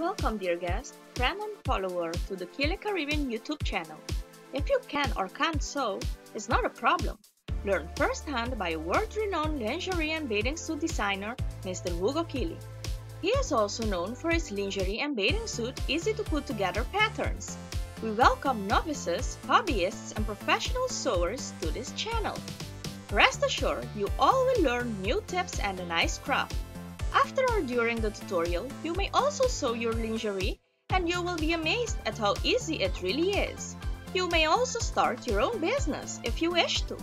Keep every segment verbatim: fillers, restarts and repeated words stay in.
Welcome dear guest, friend and follower to the Quili Caribbean YouTube channel. If you can or can't sew, it's not a problem. Learn firsthand by a world-renowned lingerie and bathing suit designer, Mister Hugo Quili. He is also known for his lingerie and bathing suit easy-to-put-together patterns. We welcome novices, hobbyists and professional sewers to this channel. Rest assured, you all will learn new tips and a nice craft. After or during the tutorial, you may also sew your lingerie and you will be amazed at how easy it really is. You may also start your own business if you wish to.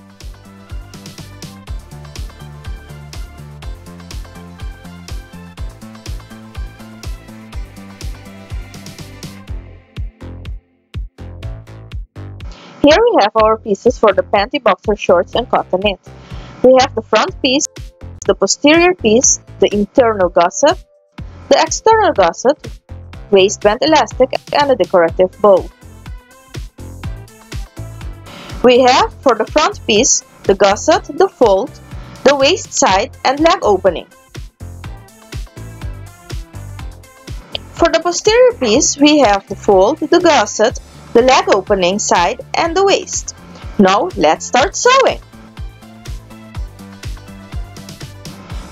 Here we have our pieces for the panty boxer shorts and cottonette. We have the front piece, the posterior piece, the internal gusset, the external gusset, waistband elastic, and a decorative bow. We have for the front piece the gusset, the fold, the waist side, and leg opening. For the posterior piece, we have the fold, the gusset, the leg opening side, and the waist. Now let's start sewing!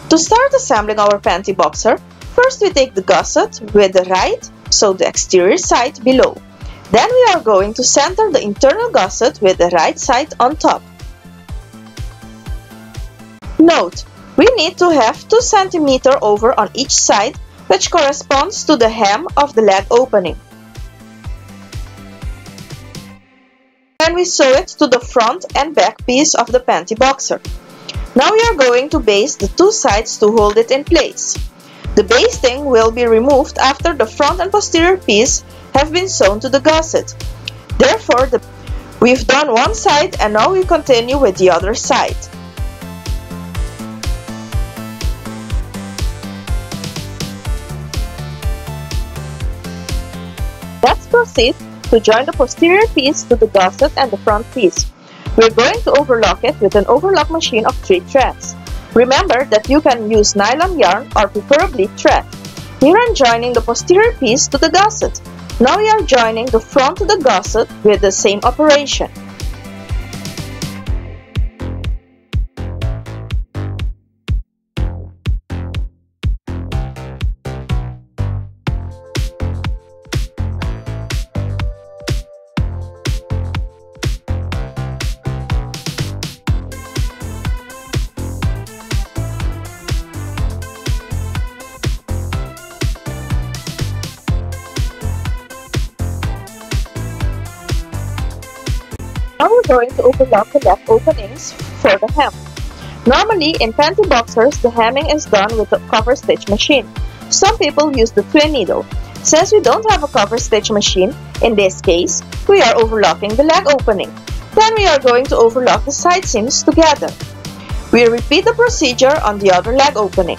To start assembling our panty boxer, first we take the gusset with the right, so the exterior side below. Then we are going to center the internal gusset with the right side on top. Note, we need to have two centimeters over on each side, which corresponds to the hem of the leg opening. Then we sew it to the front and back piece of the panty boxer. Now we are going to baste the two sides to hold it in place. The basting will be removed after the front and posterior piece have been sewn to the gusset. Therefore, the we've done one side and now we continue with the other side. Let's proceed to join the posterior piece to the gusset and the front piece. We're going to overlock it with an overlock machine of three threads. Remember that you can use nylon yarn or preferably thread. Here I'm joining the posterior piece to the gusset. Now we are joining the front to the gusset with the same operation. Now we're going to overlock the left openings for the hem. Normally, in panty boxers, the hemming is done with the cover stitch machine. Some people use the twin needle. Since we don't have a cover stitch machine, in this case, we are overlocking the leg opening. Then we are going to overlock the side seams together. We repeat the procedure on the other leg opening.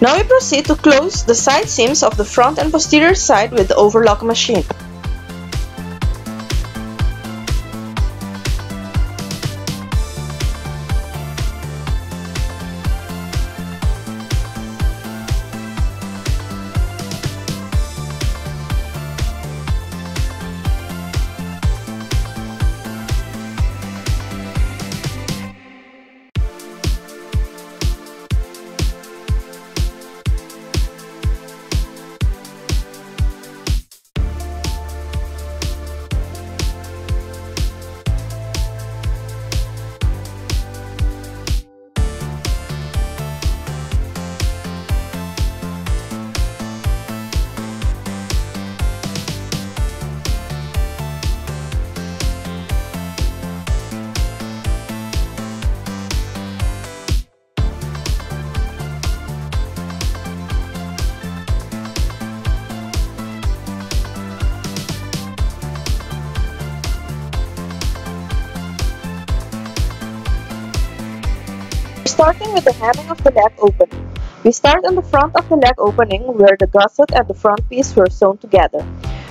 Now we proceed to close the side seams of the front and posterior side with the overlock machine. Starting with the hemming of the leg opening. We start on the front of the leg opening where the gusset and the front piece were sewn together.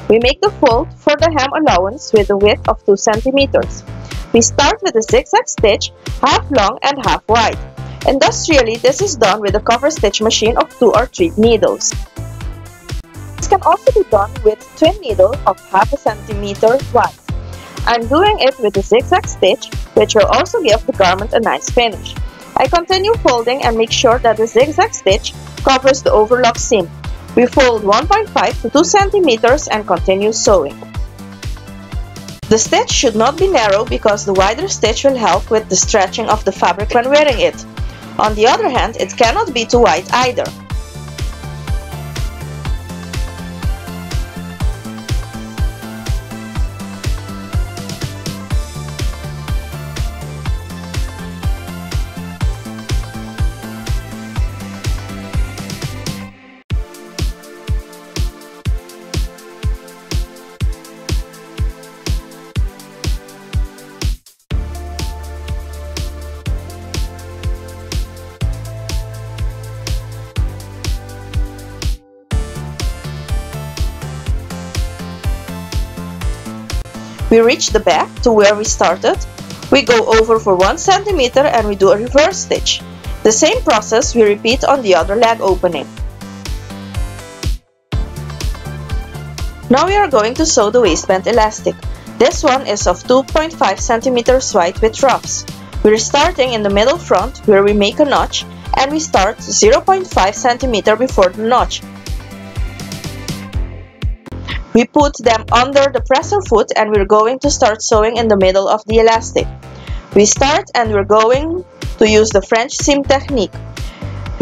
We make the fold for the hem allowance with a width of two centimeters. We start with a zigzag stitch, half long and half wide. Industrially, this is done with a cover stitch machine of two or three needles. This can also be done with twin needle of half a centimeter wide. I'm doing it with a zigzag stitch, which will also give the garment a nice finish. I continue folding and make sure that the zigzag stitch covers the overlock seam. We fold one point five to two centimeters and continue sewing. The stitch should not be narrow because the wider stitch will help with the stretching of the fabric when wearing it. On the other hand, it cannot be too wide either. We reach the back to where we started. We go over for one centimeter and we do a reverse stitch. The same process we repeat on the other leg opening. Now we are going to sew the waistband elastic. This one is of two point five centimeters wide with drops. We are starting in the middle front where we make a notch and we start zero point five centimeters before the notch. We put them under the presser foot and we're going to start sewing in the middle of the elastic. We start and we're going to use the French seam technique.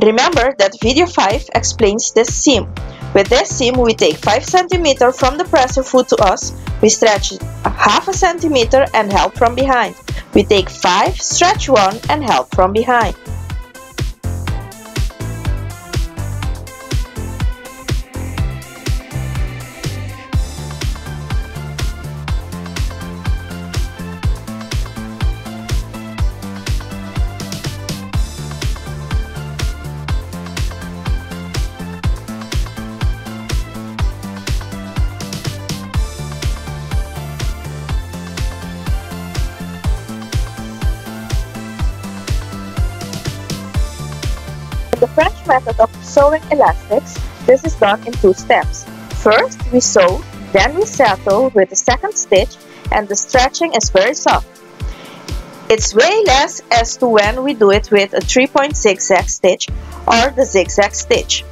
Remember that video five explains this seam. With this seam, we take five centimeters from the presser foot to us. We stretch a half a centimeter and help from behind. We take five, stretch one and help from behind. The French method of sewing elastics, this is done in two steps. First we sew, then we settle with the second stitch, and the stretching is very soft. It's way less as to when we do it with a three-point zigzag stitch or the zigzag stitch.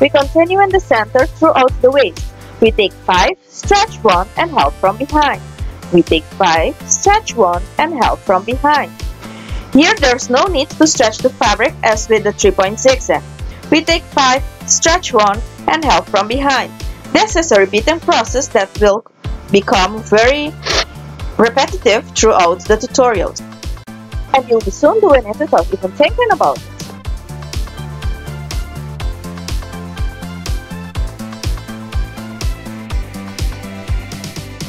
We continue in the center throughout the waist. We take five, stretch one and help from behind. We take five, stretch one and help from behind. Here there's no need to stretch the fabric as with the three-point zigzag. We take five, stretch one, and help from behind. This is a repeating process that will become very repetitive throughout the tutorials. And you'll be soon doing it without even thinking about it.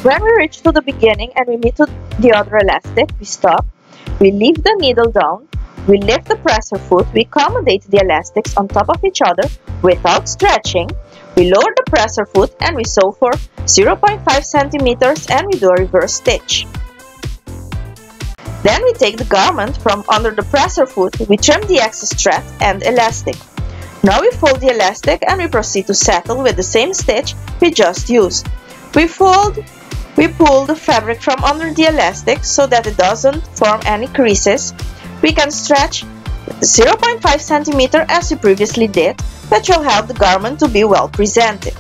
When we reach to the beginning and we meet to the other elastic, we stop. We leave the needle down, We lift the presser foot, we accommodate the elastics on top of each other without stretching, we lower the presser foot and we sew for zero point five centimeters and we do a reverse stitch. Then we take the garment from under the presser foot, we trim the excess thread and elastic. Now we fold the elastic and we proceed to settle with the same stitch we just used. We fold, we pull the fabric from under the elastic so that it doesn't form any creases. We can stretch zero point five centimeters as we previously did, which will help the garment to be well presented.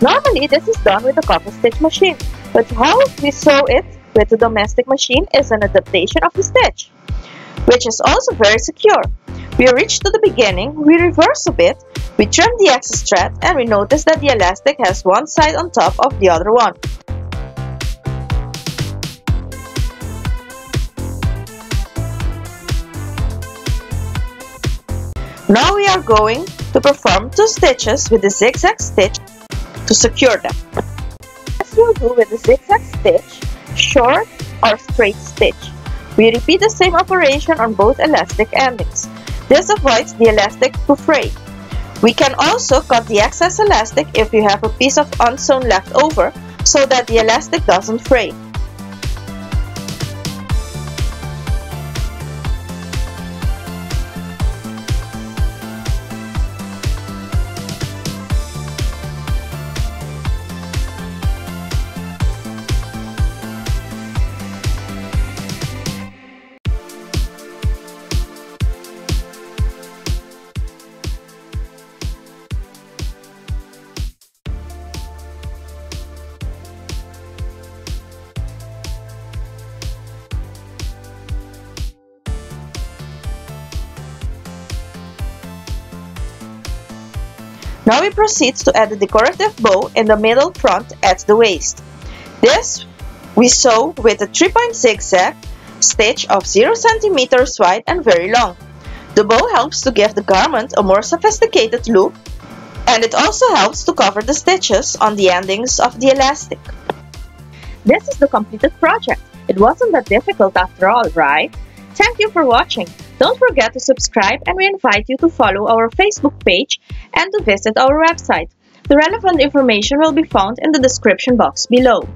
Normally, this is done with a couple stitch machine, but how we sew it with the domestic machine is an adaptation of the stitch, which is also very secure. We reach to the beginning, we reverse a bit, we trim the excess thread, and we notice that the elastic has one side on top of the other one. Now we are going to perform two stitches with the zigzag stitch to secure them. As you do with the zigzag stitch, short or straight stitch, we repeat the same operation on both elastic endings. This avoids the elastic to fray. We can also cut the excess elastic if you have a piece of unsewn left over so that the elastic doesn't fray. Now we proceed to add the decorative bow in the middle front at the waist. This we sew with a three-point zigzag stitch of zero centimeters wide and very long. The bow helps to give the garment a more sophisticated look, and it also helps to cover the stitches on the endings of the elastic. This is the completed project. It wasn't that difficult after all, right? Thank you for watching. Don't forget to subscribe, and we invite you to follow our Facebook page and to visit our website. The relevant information will be found in the description box below.